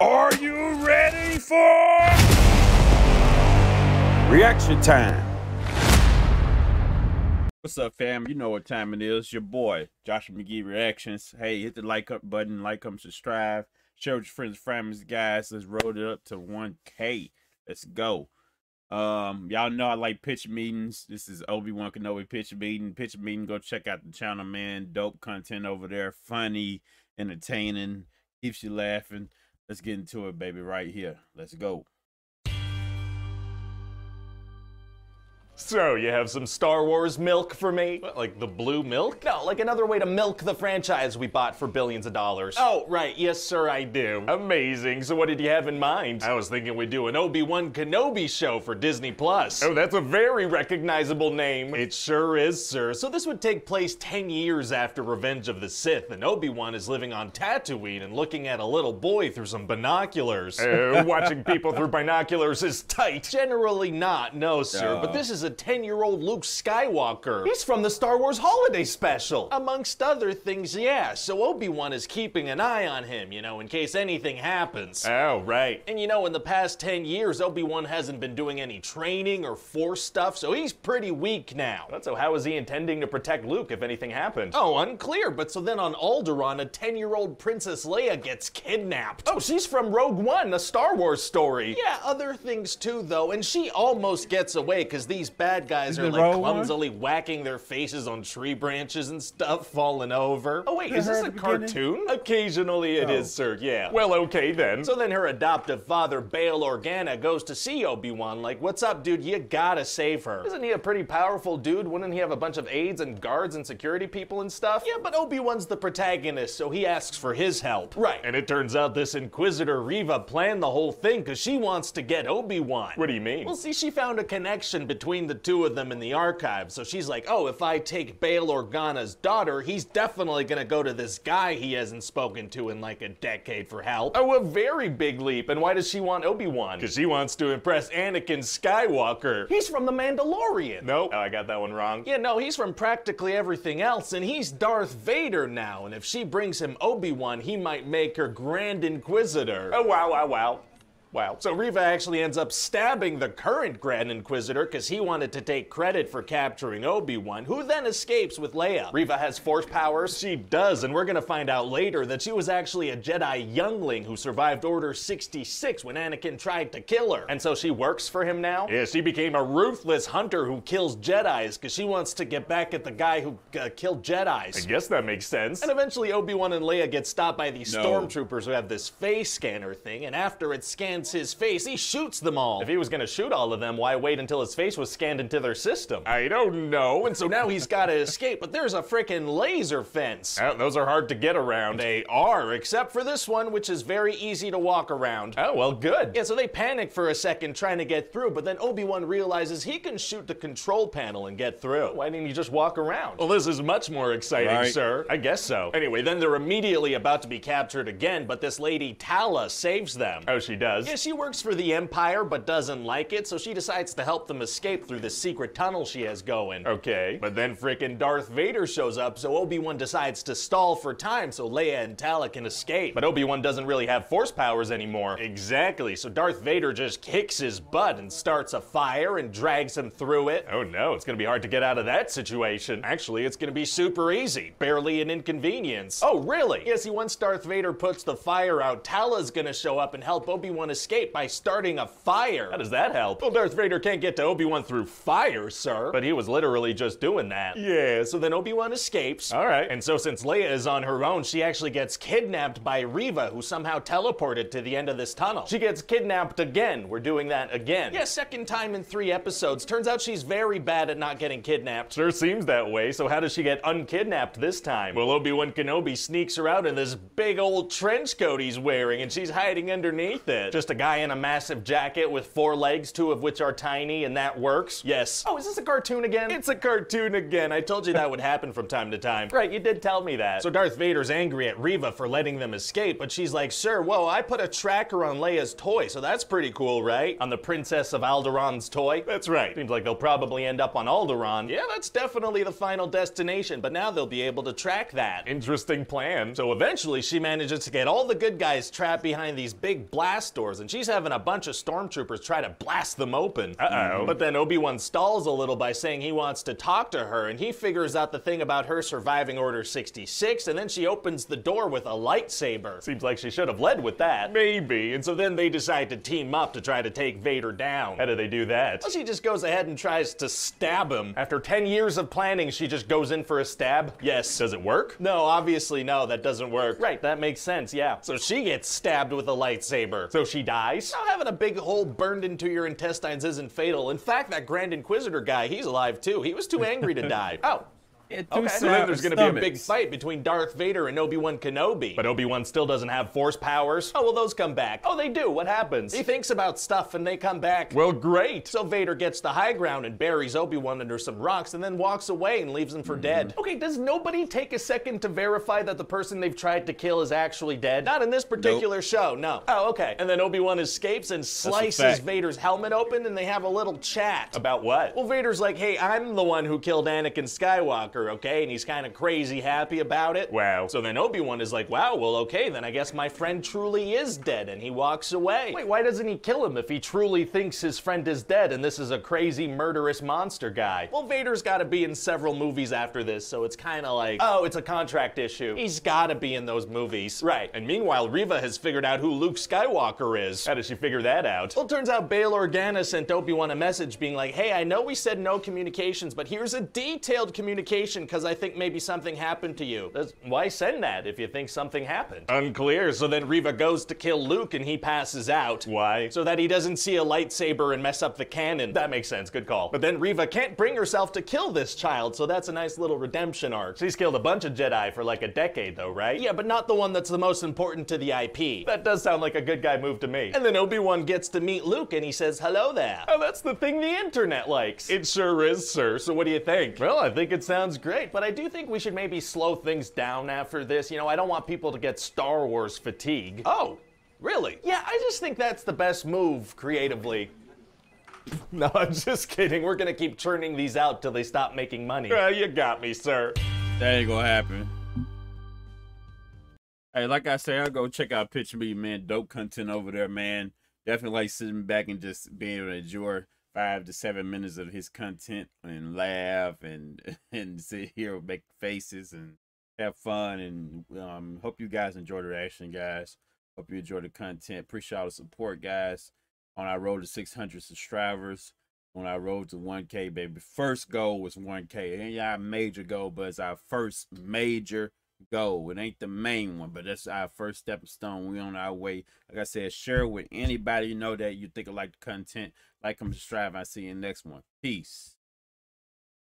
Are you ready for reaction time? What's up, fam? You know what time it is. Your boy, Josh McGee Reactions. Hey, hit the like up button, like, come, subscribe, share with your friends and families, guys. Let's roll it up to 1K. Let's go. Y'all know I like pitch meetings. This is Obi-Wan Kenobi pitch meeting. Pitch meeting. Go check out the channel, man. Dope content over there. Funny, entertaining, keeps you laughing. Let's get into it, baby, right here. Let's go. So, you have some Star Wars milk for me? What, like the blue milk? No, like another way to milk the franchise we bought for billions of dollars. Oh, right. Yes, sir, I do. Amazing. So what did you have in mind? I was thinking we'd do an Obi-Wan Kenobi show for Disney Plus. Oh, that's a very recognizable name. It sure is, sir. So this would take place 10 years after Revenge of the Sith, and Obi-Wan is living on Tatooine and looking at a little boy through some binoculars. Oh, watching people through binoculars is tight. Generally not, no, sir. But this is a 10-year-old Luke Skywalker. He's from the Star Wars Holiday Special. Amongst other things, yeah. So Obi-Wan is keeping an eye on him, you know, in case anything happens. Oh, right. And you know, in the past 10 years, Obi-Wan hasn't been doing any training or force stuff, so he's pretty weak now. But so how is he intending to protect Luke if anything happened? Oh, unclear. But so then on Alderaan, a 10-year-old Princess Leia gets kidnapped. Oh, she's from Rogue One, a Star Wars story. Yeah, other things too, though. And she almost gets away because these bad guys are like clumsily whacking their faces on tree branches and stuff, falling over. Oh wait, is this a cartoon? Occasionally it is, sir, yeah. Well, okay then. So then her adoptive father, Bail Organa, goes to see Obi-Wan like, what's up, dude, you gotta save her. Isn't he a pretty powerful dude? Wouldn't he have a bunch of aides and guards and security people and stuff? Yeah, but Obi-Wan's the protagonist, so he asks for his help. Right. And it turns out this Inquisitor Reva planned the whole thing because she wants to get Obi-Wan. What do you mean? Well, see, she found a connection between the two of them in the archives. So she's like, oh, if I take Bail Organa's daughter, he's definitely gonna go to this guy he hasn't spoken to in like a decade for help. Oh, a very big leap. And why does she want Obi-Wan? Because she wants to impress Anakin Skywalker. He's from the Mandalorian. Nope. Oh, I got that one wrong. Yeah, no, he's from practically everything else, and he's Darth Vader now. And if she brings him Obi-Wan, he might make her Grand Inquisitor. Oh, wow, wow, wow. Wow. So Reva actually ends up stabbing the current Grand Inquisitor because he wanted to take credit for capturing Obi-Wan, who then escapes with Leia. Reva has force powers. She does, and we're gonna find out later that she was actually a Jedi youngling who survived Order 66 when Anakin tried to kill her. And so she works for him now? Yeah, she became a ruthless hunter who kills Jedis because she wants to get back at the guy who killed Jedis. I guess that makes sense. And eventually Obi-Wan and Leia get stopped by these stormtroopers who have this face scanner thing, and after it scans his face, he shoots them all. If he was gonna shoot all of them, why wait until his face was scanned into their system? I don't know. And so now he's gotta escape, but there's a frickin' laser fence. Oh, those are hard to get around. They are, except for this one, which is very easy to walk around. Oh, well, good. Yeah, so they panic for a second trying to get through, but then Obi-Wan realizes he can shoot the control panel and get through. Why didn't he just walk around? Well, this is much more exciting, right, sir? I guess so. Anyway, then they're immediately about to be captured again, but this lady, Tala, saves them. Oh, she does? Yeah, she works for the Empire, but doesn't like it, so she decides to help them escape through this secret tunnel she has going. Okay. But then frickin' Darth Vader shows up, so Obi-Wan decides to stall for time so Leia and Tala can escape. But Obi-Wan doesn't really have force powers anymore. Exactly, so Darth Vader just kicks his butt and starts a fire and drags him through it. Oh no, it's gonna be hard to get out of that situation. Actually, it's gonna be super easy. Barely an inconvenience. Oh, really? Yeah, see, once Darth Vader puts the fire out, Tala's gonna show up and help Obi-Wan escape by starting a fire. How does that help? Well, Darth Vader can't get to Obi-Wan through fire, sir. But he was literally just doing that. Yeah, so then Obi-Wan escapes. All right. And so since Leia is on her own, she actually gets kidnapped by Reva, who somehow teleported to the end of this tunnel. She gets kidnapped again. We're doing that again. Yeah, second time in 3 episodes. Turns out she's very bad at not getting kidnapped. Sure seems that way. So how does she get unkidnapped this time? Well, Obi-Wan Kenobi sneaks her out in this big old trench coat he's wearing, and she's hiding underneath it. Just just a guy in a massive jacket with four legs, two of which are tiny, and that works. Yes. Oh, is this a cartoon again? It's a cartoon again. I told you that would happen from time to time. Right, you did tell me that. So Darth Vader's angry at Reva for letting them escape, but she's like, sir, whoa, I put a tracker on Leia's toy, so that's pretty cool, right? On the Princess of Alderaan's toy? That's right. Seems like they'll probably end up on Alderaan. Yeah, that's definitely the final destination, but now they'll be able to track that. Interesting plan. So eventually she manages to get all the good guys trapped behind these big blast doors, and she's having a bunch of stormtroopers try to blast them open. Uh-oh. But then Obi-Wan stalls a little by saying he wants to talk to her, and he figures out the thing about her surviving Order 66, and then she opens the door with a lightsaber. Seems like she should have led with that. Maybe. And so then they decide to team up to try to take Vader down. How do they do that? Well, she just goes ahead and tries to stab him. After 10 years of planning, she just goes in for a stab. Yes. Does it work? No, obviously no, that doesn't work. Right, that makes sense, yeah. So she gets stabbed with a lightsaber. So she dies? Now, having a big hole burned into your intestines isn't fatal. In fact, that Grand Inquisitor guy, he's alive too. He was too angry to die. Oh. Okay, so then there's going to be a big fight between Darth Vader and Obi-Wan Kenobi. But Obi-Wan still doesn't have force powers. Oh, well, those come back. Oh, they do. What happens? He thinks about stuff and they come back. Well, great. So Vader gets the high ground and buries Obi-Wan under some rocks and then walks away and leaves him for dead. Okay, does nobody take a second to verify that the person they've tried to kill is actually dead? Not in this particular show, no. Oh, okay. And then Obi-Wan escapes and slices Vader's helmet open and they have a little chat. About what? Well, Vader's like, hey, I'm the one who killed Anakin Skywalker. Okay, and he's kind of crazy happy about it. Wow. So then Obi-Wan is like, wow, well, okay, then I guess my friend truly is dead, and he walks away. Wait, why doesn't he kill him if he truly thinks his friend is dead and this is a crazy, murderous monster guy? Well, Vader's gotta be in several movies after this, so it's kind of like, oh, it's a contract issue. He's gotta be in those movies. Right. And meanwhile, Reva has figured out who Luke Skywalker is. How does she figure that out? Well, it turns out Bail Organa sent Obi-Wan a message being like, hey, I know we said no communications, but here's a detailed communication because I think maybe something happened to you. Why send that if you think something happened? Unclear. So then Reva goes to kill Luke and he passes out. Why? So that he doesn't see a lightsaber and mess up the cannon. That makes sense. Good call. But then Reva can't bring herself to kill this child, so that's a nice little redemption arc. She's killed a bunch of Jedi for like a decade though, right? Yeah, but not the one that's the most important to the IP. That does sound like a good guy move to me. And then Obi-Wan gets to meet Luke and he says, hello there. Oh, that's the thing the internet likes. It sure is, sir. So what do you think? Well, I think it sounds great, but I do think we should maybe slow things down after this. You know, I don't want people to get Star Wars fatigue. Oh, really? Yeah, I just think that's the best move creatively. No, I'm just kidding. We're gonna keep churning these out till they stop making money. You got me, sir. That ain't gonna happen. Hey, like I say, I'll go check out Pitch Me, man. Dope content over there, man. Definitely like sitting back and just being able to enjoy 5 to 7 minutes of his content and laugh and sit here, make faces and have fun, and hope you guys enjoy the reaction, guys. Hope you enjoy the content. Appreciate all the support, guys. On our road to 600 subscribers, on our road to 1K, baby. First goal was 1K. It ain't our major goal, but it's our first major goal. It ain't the main one, but that's our first stepping stone. We on our way. Like I said, share with anybody you know that you think of like the content. Like, comment, subscribe. I'll see you in the next one. Peace.